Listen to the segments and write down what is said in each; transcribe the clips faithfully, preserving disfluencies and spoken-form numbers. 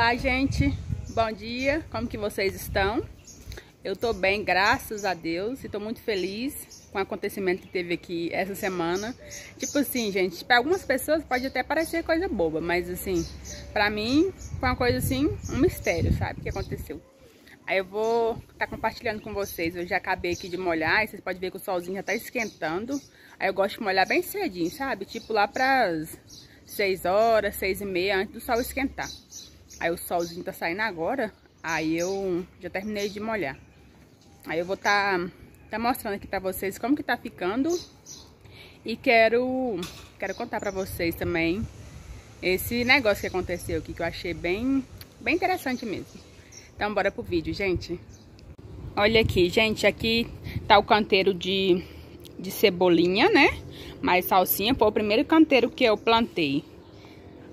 Olá, gente, bom dia, como que vocês estão? Eu tô bem, graças a Deus, e tô muito feliz com o acontecimento que teve aqui essa semana. Tipo assim, gente, pra algumas pessoas pode até parecer coisa boba, mas assim, pra mim foi uma coisa assim, um mistério, sabe, o que aconteceu. Aí eu vou estar tá compartilhando com vocês. Eu já acabei aqui de molhar, e vocês podem ver que o solzinho já tá esquentando. Aí eu gosto de molhar bem cedinho, sabe, tipo lá pras seis horas, seis e meia, antes do sol esquentar. Aí o solzinho tá saindo agora, aí eu já terminei de molhar. Aí eu vou tá, tá mostrando aqui pra vocês como que tá ficando. E quero, quero contar pra vocês também esse negócio que aconteceu aqui, que eu achei bem, bem interessante mesmo. Então bora pro vídeo, gente. Olha aqui, gente, aqui tá o canteiro de, de cebolinha, né? Mas salsinha foi o primeiro canteiro que eu plantei.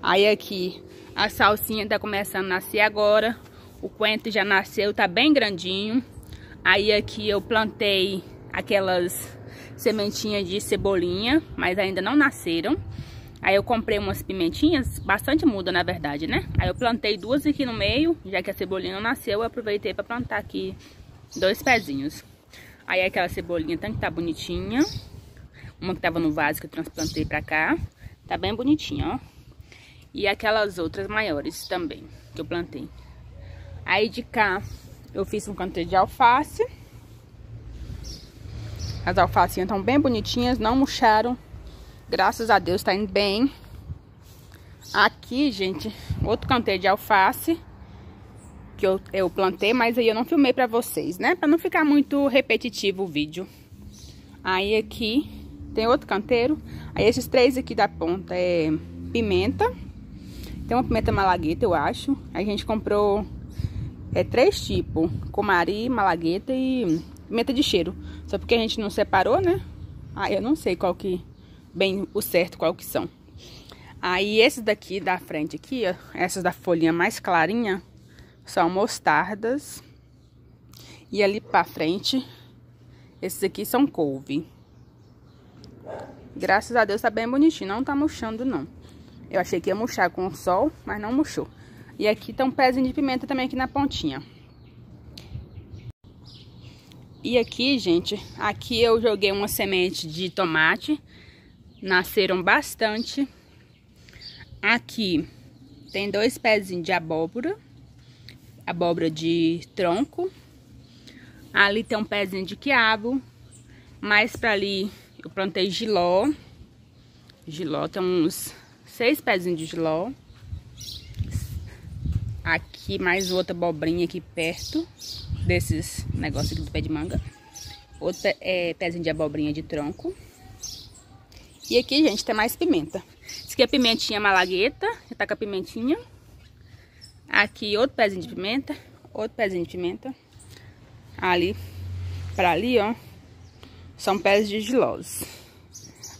Aí aqui... a salsinha tá começando a nascer agora. O coentro já nasceu, tá bem grandinho. Aí aqui eu plantei aquelas sementinhas de cebolinha, mas ainda não nasceram. Aí eu comprei umas pimentinhas, bastante muda na verdade, né? Aí eu plantei duas aqui no meio, já que a cebolinha não nasceu, eu aproveitei pra plantar aqui dois pezinhos. Aí aquela cebolinha tanto que tá bonitinha. Uma que tava no vaso que eu transplantei pra cá. Tá bem bonitinha, ó. E aquelas outras maiores também, que eu plantei. Aí de cá, eu fiz um canteiro de alface. As alfacinhas estão bem bonitinhas, não murcharam. Graças a Deus, tá indo bem. Aqui, gente, outro canteiro de alface. Que eu, eu plantei, mas aí eu não filmei pra vocês, né? Pra não ficar muito repetitivo o vídeo. Aí aqui, tem outro canteiro. Aí esses três aqui da ponta é pimenta. Tem uma pimenta malagueta, eu acho. A gente comprou é, três tipos. Comari, malagueta e pimenta de cheiro. Só porque a gente não separou, né? Aí ah, eu não sei qual que... bem, o certo, qual que são. Aí esses daqui da frente aqui, ó. Essas da folhinha mais clarinha. São mostardas. E ali pra frente, esses aqui são couve. Graças a Deus tá bem bonitinho. Não tá murchando, não. Eu achei que ia murchar com o sol, mas não murchou. E aqui tá um pezinho de pimenta também aqui na pontinha. E aqui, gente, aqui eu joguei uma semente de tomate. Nasceram bastante. Aqui tem dois pezinhos de abóbora. Abóbora de tronco. Ali tem um pezinho de quiabo. Mais pra ali eu plantei giló. Giló tem uns... seis pezinhos de giló. Aqui mais outra abobrinha aqui perto desses negócios aqui do pé de manga. Outra é pezinho de abobrinha de tronco. E aqui, gente, tem mais pimenta. Isso aqui é pimentinha malagueta. Já tá com a pimentinha. Aqui outro pezinho de pimenta. Outro pezinho de pimenta. Ali, pra ali, ó. São pés de gilós.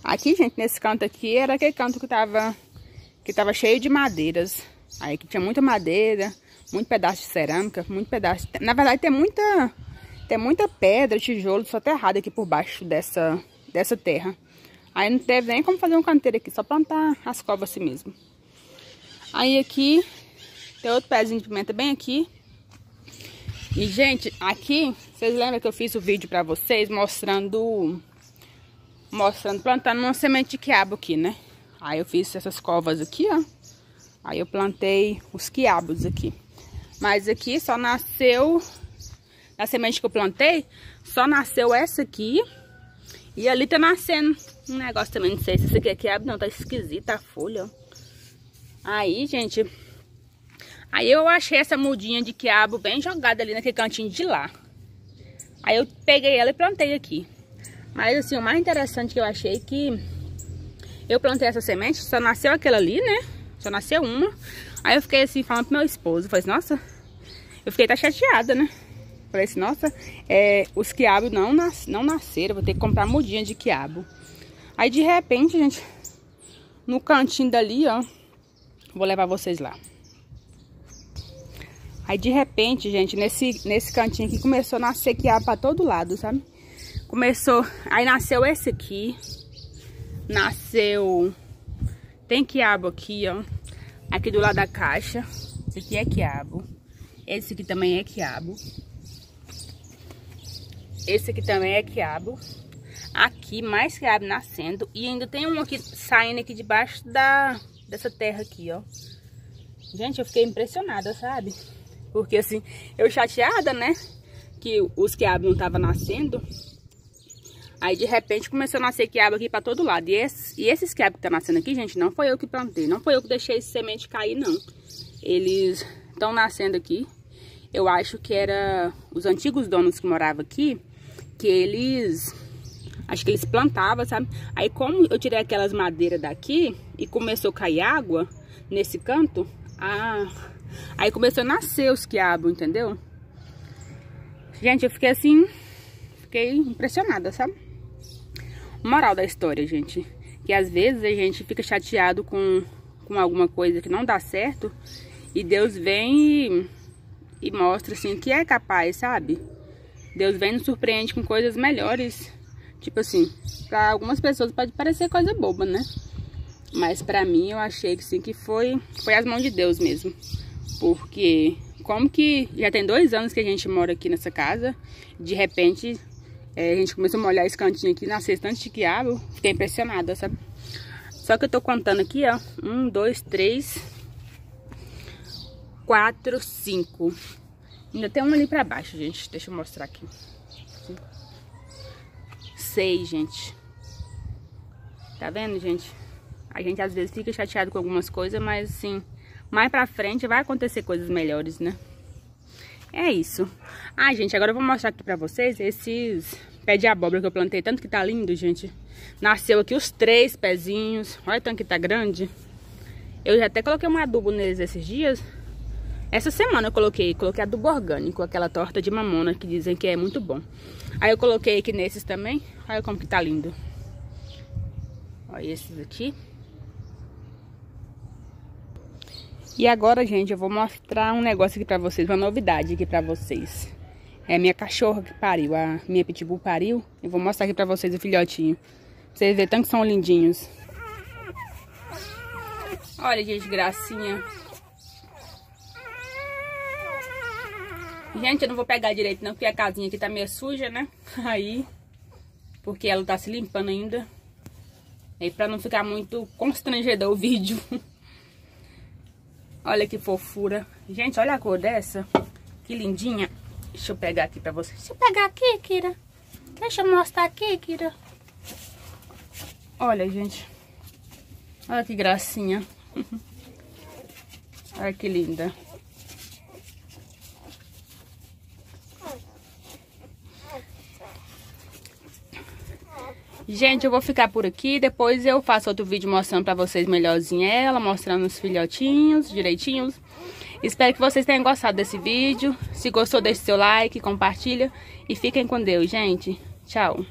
Aqui, gente, nesse canto aqui, era aquele canto que tava... que tava cheio de madeiras. Aí que tinha muita madeira, muito pedaço de cerâmica, muito pedaço... de... na verdade tem muita... tem muita pedra, tijolo, só terrado aqui por baixo dessa... dessa terra. Aí não teve nem como fazer um canteiro aqui, só plantar as covas assim mesmo. Aí aqui tem outro pezinho de pimenta bem aqui. E, gente, aqui, vocês lembram que eu fiz o vídeo pra vocês mostrando... mostrando, plantando uma semente de quiabo aqui, né? Aí eu fiz essas covas aqui, ó. Aí eu plantei os quiabos aqui. Mas aqui só nasceu... na semente que eu plantei, só nasceu essa aqui. E ali tá nascendo um negócio também, não sei se isso aqui é quiabo. Não, tá esquisita a folha, ó. Aí, gente... aí eu achei essa mudinha de quiabo bem jogada ali naquele cantinho de lá. Aí eu peguei ela e plantei aqui. Mas assim, o mais interessante que eu achei que eu plantei essa semente, só nasceu aquela ali, né? Só nasceu uma. Aí eu fiquei assim, falando pro meu esposo, falei assim, nossa, eu fiquei tá chateada, né? Falei assim, nossa, é, os quiabos não, nas, não nasceram, vou ter que comprar mudinha de quiabo. Aí de repente, gente, no cantinho dali, ó, vou levar vocês lá. Aí de repente, gente, nesse, nesse cantinho aqui começou a nascer quiabo pra todo lado, sabe? Começou, aí nasceu esse aqui, nasceu, tem quiabo aqui, ó, aqui do lado da caixa, Esse aqui é quiabo. Esse aqui também é quiabo. Esse aqui também é quiabo. Aqui, mais quiabo nascendo. E ainda tem um aqui saindo aqui debaixo da, dessa terra aqui, ó. Gente, eu fiquei impressionada, sabe? Porque assim, eu chateada, né? Que os quiabos não estavam nascendo. Aí, de repente, começou a nascer quiabo aqui pra todo lado. E, esse, e esses quiabos que tá nascendo aqui, gente, não foi eu que plantei. Não foi eu que deixei esse semente cair, não. Eles estão nascendo aqui. Eu acho que era os antigos donos que moravam aqui, que eles... Acho que eles plantavam, sabe? Aí, como eu tirei aquelas madeiras daqui e começou a cair água nesse canto, ah, aí começou a nascer os quiabos, entendeu? Gente, eu fiquei assim... Fiquei impressionada, sabe? Moral da história, gente, que às vezes a gente fica chateado com, com alguma coisa que não dá certo e Deus vem e, e mostra assim que é capaz, sabe? Deus vem e nos surpreende com coisas melhores. Tipo assim, para algumas pessoas pode parecer coisa boba, né? Mas para mim eu achei que sim, que foi, foi as mãos de Deus mesmo. Porque como que já tem dois anos que a gente mora aqui nessa casa, de repente... É, a gente começou a molhar esse cantinho aqui, nasceu esse tanto de quiabo. Fiquei impressionada, sabe? Só que eu tô contando aqui, ó. Um, dois, três, quatro, cinco. Ainda tem um ali pra baixo, gente. Deixa eu mostrar aqui. Cinco. Seis, gente. Tá vendo, gente? A gente às vezes fica chateado com algumas coisas, mas assim, mais pra frente vai acontecer coisas melhores, né? É isso. Ah, gente, agora eu vou mostrar aqui pra vocês esses pés de abóbora que eu plantei. Tanto que tá lindo, gente. Nasceu aqui os três pezinhos. Olha o tanto que tá grande. Eu já até coloquei um adubo neles esses dias. Essa semana eu coloquei, coloquei adubo orgânico, aquela torta de mamona que dizem que é muito bom. Aí eu coloquei aqui nesses também. Olha como que tá lindo. Olha esses aqui. E agora, gente, eu vou mostrar um negócio aqui pra vocês, uma novidade aqui pra vocês. É a minha cachorra que pariu, a minha pitbull pariu. Eu vou mostrar aqui pra vocês o filhotinho. Pra vocês verem tanto que são lindinhos. Olha, gente, gracinha. Gente, eu não vou pegar direito não, porque a casinha aqui tá meio suja, né? Aí, porque ela tá se limpando ainda. Aí pra não ficar muito constrangedor o vídeo. Olha que fofura. Gente, olha a cor dessa. Que lindinha. Deixa eu pegar aqui pra vocês. Deixa eu pegar aqui, Kira. Deixa eu mostrar aqui, Kira. Olha, gente. Olha que gracinha. Olha que linda. Gente, eu vou ficar por aqui, depois eu faço outro vídeo mostrando pra vocês melhorzinha ela, mostrando os filhotinhos direitinhos. Espero que vocês tenham gostado desse vídeo. Se gostou, deixe seu like, compartilha e fiquem com Deus, gente. Tchau.